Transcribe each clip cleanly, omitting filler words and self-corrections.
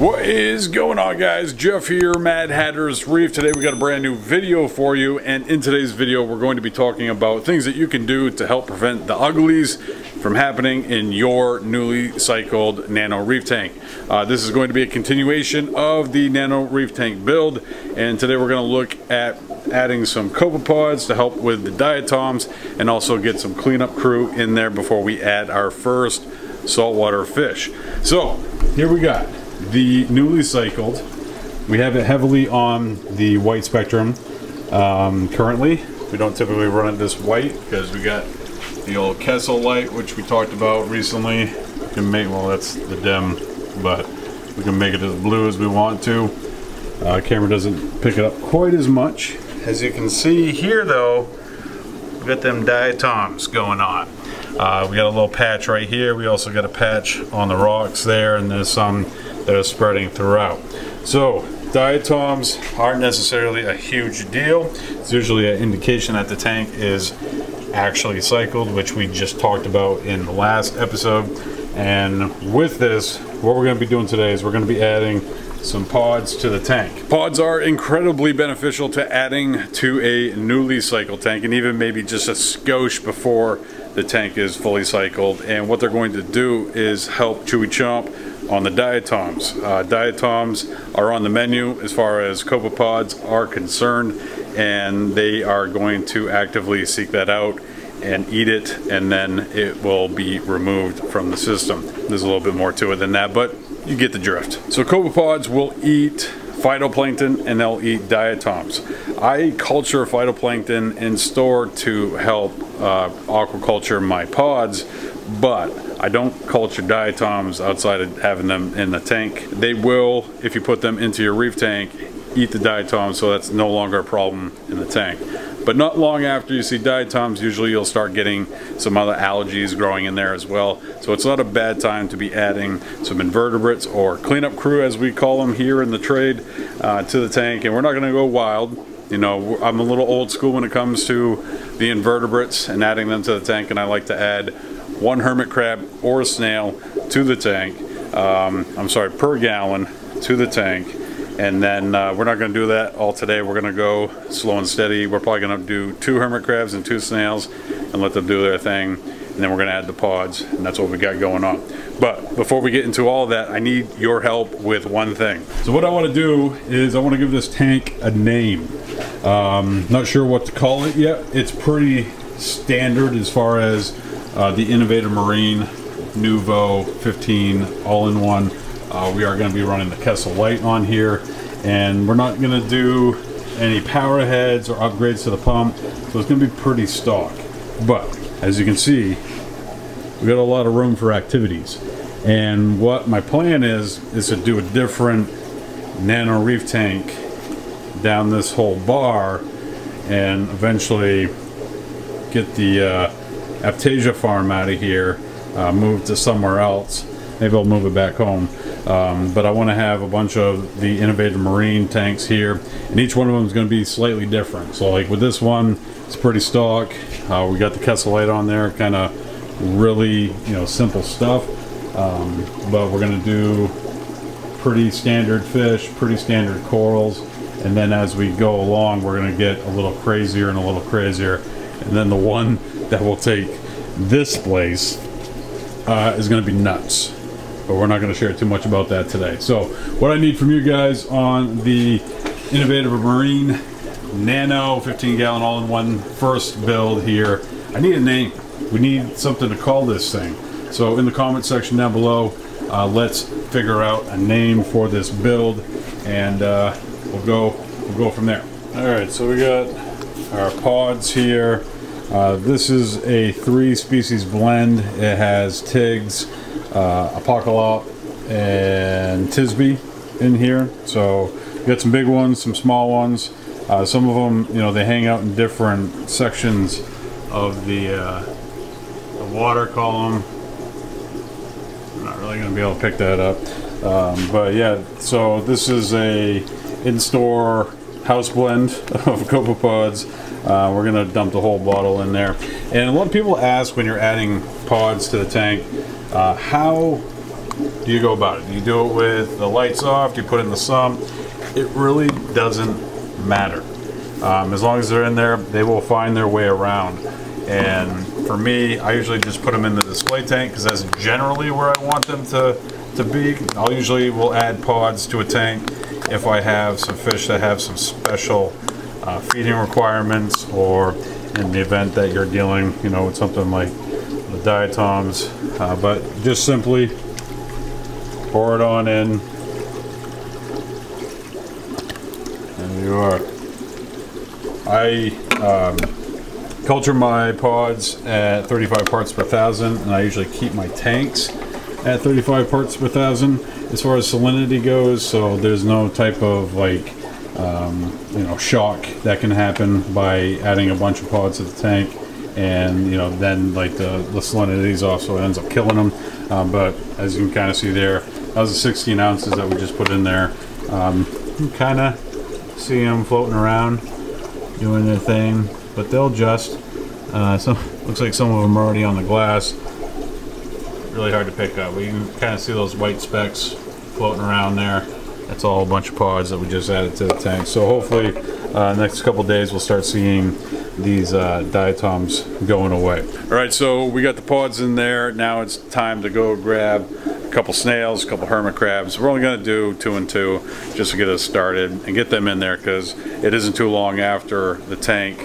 What is going on, guys? Jeff here, Mad Hatter's Reef. Today we got a brand new video for you, and in today's video we're going to be talking about things that you can do to help prevent the uglies from happening in your newly cycled nano reef tank. This is going to be a continuation of the nano reef tank build, and today we're going to look at adding some copepods to help with the diatoms and also get some cleanup crew in there before we add our first saltwater fish. So here we got the newly cycled. We have it heavily on the white spectrum currently. We don't typically run it this white because we got the old Kessil light, which we talked about recently. We can make, well, that's the dim, but we can make it as blue as we want to. Camera doesn't pick it up quite as much. As you can see here though, we got them diatoms going on. We got a little patch right here. We also got a patch on the rocks there, and there's some that are spreading throughout. So diatoms aren't necessarily a huge deal. It's usually an indication that the tank is actually cycled, which we just talked about in the last episode. And with this, what we're going to be doing today is we're going to be adding some pods to the tank. Pods are incredibly beneficial to adding to a newly cycled tank, and even maybe just a skosh before the tank is fully cycled. And what they're going to do is help Chewy Chomp on the diatoms. Diatoms are on the menu as far as copepods are concerned, and they are going to actively seek that out and eat it, and then it will be removed from the system. There's a little bit more to it than that, but you get the drift. So copepods will eat phytoplankton and they'll eat diatoms. I culture phytoplankton in store to help aquaculture my pods, but I don't culture diatoms outside of having them in the tank. They will, if you put them into your reef tank, eat the diatoms, so that's no longer a problem in the tank. But not long after you see diatoms, usually you'll start getting some other algaes growing in there as well. So it's not a bad time to be adding some invertebrates, or cleanup crew as we call them here in the trade, to the tank. And we're not going to go wild. You know, I'm a little old school when it comes to the invertebrates and adding them to the tank, and I like to add one hermit crab or snail to the tank, per gallon to the tank. And then we're not going to do that all today. We're going to go slow and steady. We're probably going to do 2 hermit crabs and 2 snails and let them do their thing. And then we're going to add the pods, and that's what we got going on. But before we get into all that, I need your help with one thing. So what I want to do is I want to give this tank a name. Not sure what to call it yet. It's pretty standard as far as the Innovative Marine Nuvo 15 all-in-one. We are going to be running the Kessil light on here, and we're not going to do any power heads or upgrades to the pump, so it's going to be pretty stock. But as you can see, we got a lot of room for activities, and what my plan is to do a different nano reef tank down this whole bar, and eventually get the Aptasia farm out of here, move to somewhere else. Maybe I'll move it back home. But I want to have a bunch of the Innovative Marine tanks here, and each one of them is going to be slightly different. So like with this one, it's pretty stock. We got the Kessil light on there, kind of really, you know, simple stuff. But we're going to do pretty standard fish, pretty standard corals, and then as we go along, we're going to get a little crazier and a little crazier. And then the one that will take this place is going to be nuts. But we're not going to share too much about that today. So what I need from you guys on the Innovative Marine Nano 15-gallon all-in-one first build here, I need a name. We need something to call this thing. So in the comment section down below, let's figure out a name for this build, and we'll go from there. All right, so we got our pods here. This is a 3-species blend. It has tigs, Apokolop, and Tisbe in here. So you got some big ones, some small ones. Some of them, you know, they hang out in different sections of the water column. I'm not really going to be able to pick that up, but yeah. So this is a in-store house blend of copepods. We're going to dump the whole bottle in there. And a lot of people ask when you're adding pods to the tank, how do you go about it? Do you do it with the lights off? Do you put it in the sun? It really doesn't matter. As long as they're in there, they will find their way around. And for me, I usually just put them in the display tank because that's generally where I want them to be. I'll usually will add pods to a tank if I have some fish that have some special feeding requirements, or in the event that you're dealing, you know, with something like the diatoms. But just simply pour it on in, and you are. I culture my pods at 35 parts per thousand, and I usually keep my tanks at 35 parts per thousand as far as salinity goes, so there's no type of like you know, shock that can happen by adding a bunch of pods to the tank, and you know, then like the salinity's off, so it ends up killing them. But as you can kind of see there, that was the 16 ounces that we just put in there. You kind of see them floating around doing their thing, but they'll just some, looks like some of them are already on the glass. Really hard to pick up. We can kind of see those white specks floating around there. That's all a bunch of pods that we just added to the tank. So hopefully next couple days we'll start seeing these diatoms going away. All right, so we got the pods in there. Now it's time to go grab a couple snails, a couple hermit crabs. We're only gonna do 2 and 2 just to get us started and get them in there, because it isn't too long after the tank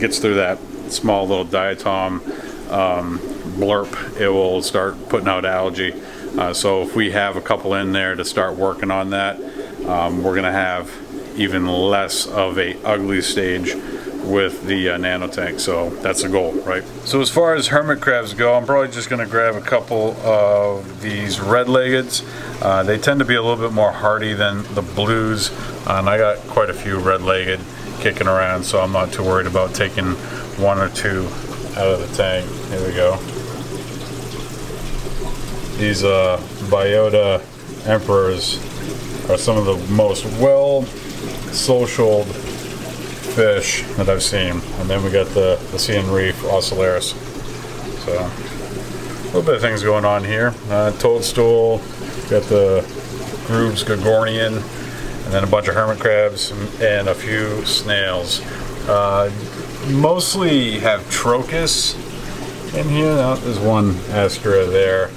gets through that small little diatom blurp, it will start putting out algae. So if we have a couple in there to start working on that, we're gonna have even less of a ugly stage with the nano tank. So that's the goal, right? So as far as hermit crabs go, I'm probably just gonna grab a couple of these red-leggeds. They tend to be a little bit more hardy than the blues, and I got quite a few red-legged kicking around, so I'm not too worried about taking 1 or 2 out of the tank. Here we go. These biota emperors are some of the most well-socialed fish that I've seen. And then we got the sea reef Ocellaris. So a little bit of things going on here. Toadstool, got the Grooves Gorgonian, and then a bunch of hermit crabs and a few snails. Mostly have trochus in here. Now, there's one astra there.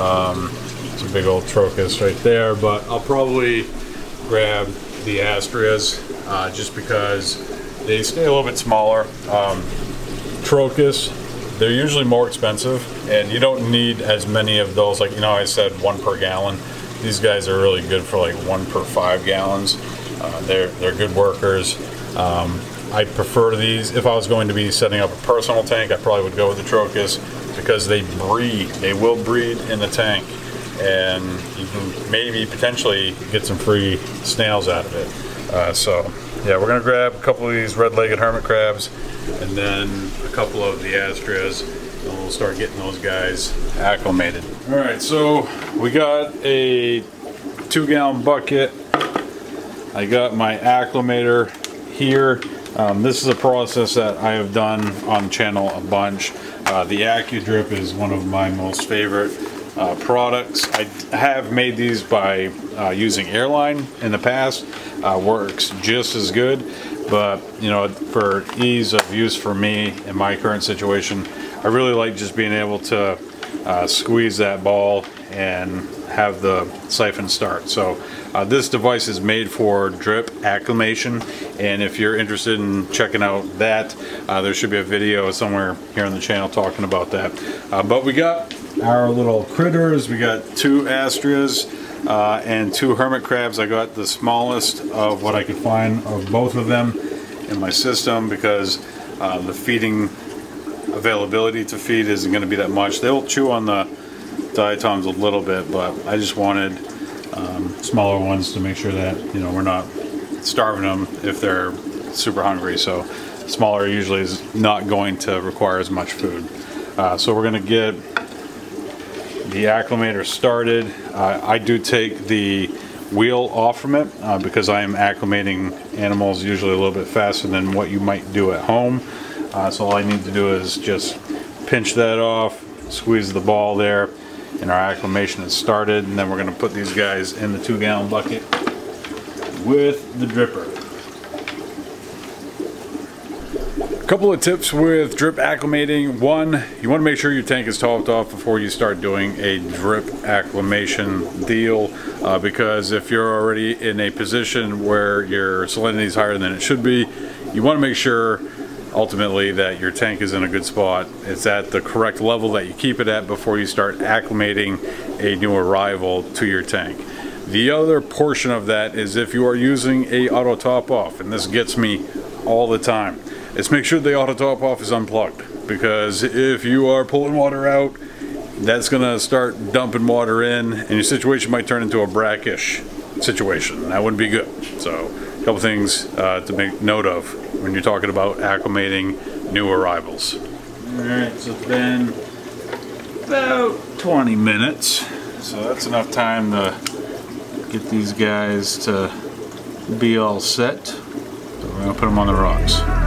It's a big old trochus right there, but I'll probably grab the astraeas just because they stay a little bit smaller. Trochus, they're usually more expensive, and you don't need as many of those. Like, you know, I said 1 per gallon. These guys are really good for like 1 per 5 gallons. They're good workers. I prefer these. If I was going to be setting up a personal tank, I probably would go with the trochus because they breed. They will breed in the tank, and you can maybe potentially get some free snails out of it. So yeah, we're gonna grab a couple of these red-legged hermit crabs and then a couple of the astraeas, and we'll start getting those guys acclimated. All right, so we got a 2 gallon bucket. I got my acclimator here. This is a process that I have done on the channel a bunch. The AccuDrip is one of my most favorite products. I have made these by using airline in the past. Works just as good, but you know, for ease of use for me in my current situation, I really like just being able to squeeze that ball and have the siphon start. So this device is made for drip acclimation, and if you're interested in checking out that, there should be a video somewhere here on the channel talking about that. But we got our little critters. We got 2 astraeas and 2 hermit crabs. I got the smallest of what I could find of both of them in my system because the feeding availability to feed isn't going to be that much. They'll chew on the diatoms a little bit, but I just wanted smaller ones to make sure that, you know, we're not starving them if they're super hungry. So smaller usually is not going to require as much food. So we're gonna get the acclimator started. I do take the wheel off from it because I am acclimating animals usually a little bit faster than what you might do at home. So all I need to do is just pinch that off, squeeze the ball there, and our acclimation has started, and then we're going to put these guys in the 2-gallon bucket with the dripper. A couple of tips with drip acclimating. One, you want to make sure your tank is topped off before you start doing a drip acclimation deal, because if you're already in a position where your salinity is higher than it should be, you want to make sure ultimately that your tank is in a good spot. It's at the correct level that you keep it at before you start acclimating a new arrival to your tank. The other portion of that is if you are using a auto top off, and this gets me all the time, is make sure the auto top off is unplugged, because if you are pulling water out, that's gonna start dumping water in and your situation might turn into a brackish situation, and that wouldn't be good. So a couple things to make note of when you're talking about acclimating new arrivals. All right, so it's been about 20 minutes. So that's enough time to get these guys to be all set. So we're gonna put them on the rocks.